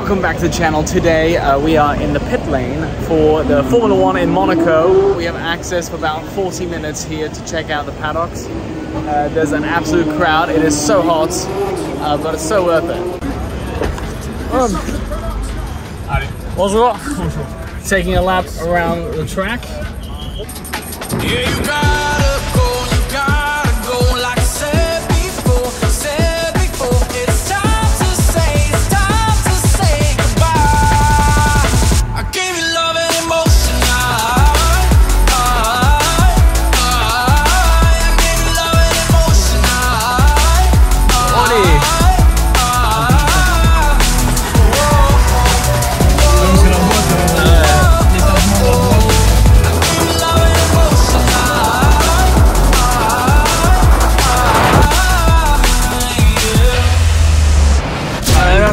Welcome back to the channel. Today we are in the pit lane for the Formula 1 in Monaco. We have access for about 40 minutes here to check out the paddocks. There's an absolute crowd. It is so hot, but it's so worth it. What's up? Taking a lap around the track. Yeah, you got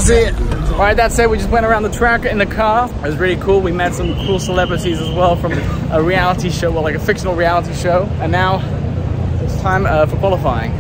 it. Alright, that's it. We just went around the track in the car. It was really cool. We met some cool celebrities as well from a reality show, well, like a fictional reality show. And now it's time for qualifying.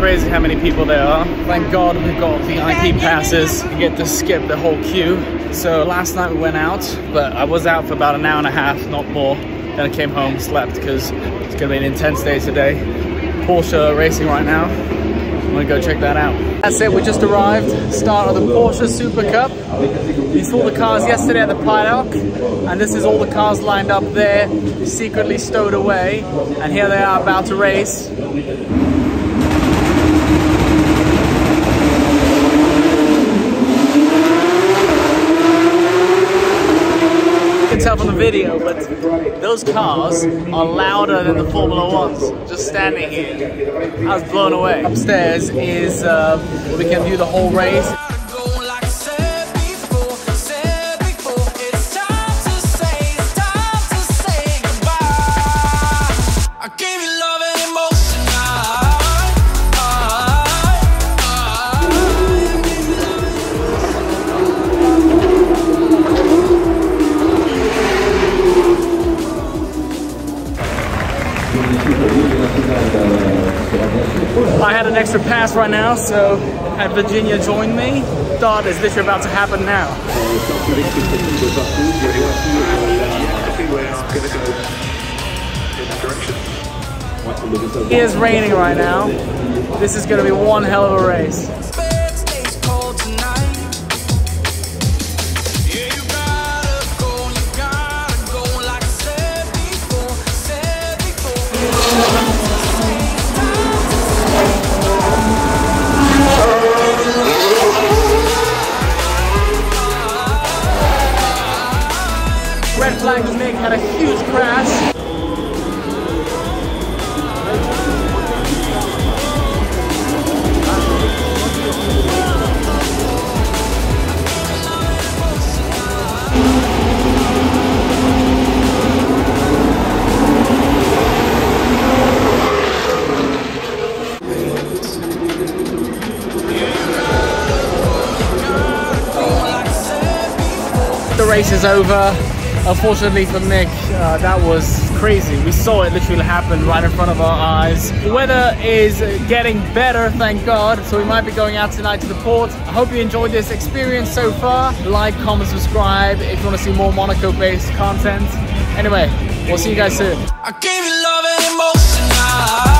Crazy how many people there are. Thank God we've got the IP passes. You get to skip the whole queue. So last night we went out, but I was out for about an hour and a half, not more. Then I came home, slept, because it's gonna be an intense day today. Porsche are racing right now. I'm gonna go check that out. That's it, we just arrived. Start of the Porsche Super Cup. You saw the cars yesterday at the paddock, and this is all the cars lined up there, secretly stowed away. And here they are about to race. Tell from the video, but those cars are louder than the Formula 1s, just standing here. I was blown away. Upstairs is where we can view the whole race. I had an extra pass right now, so had Virginia joined me. Thought is literally about to happen now. It is raining right now. This is going to be one hell of a race. Red flag Mick had a huge crash. The race is over. Unfortunately for Mick, that was crazy. We saw it literally happen right in front of our eyes. The weather is getting better, thank God, so we might be going out tonight to the port. I hope you enjoyed this experience so far. Like, comment, subscribe if you want to see more Monaco-based content. Anyway, we'll see you guys soon. I gave you love and emotion.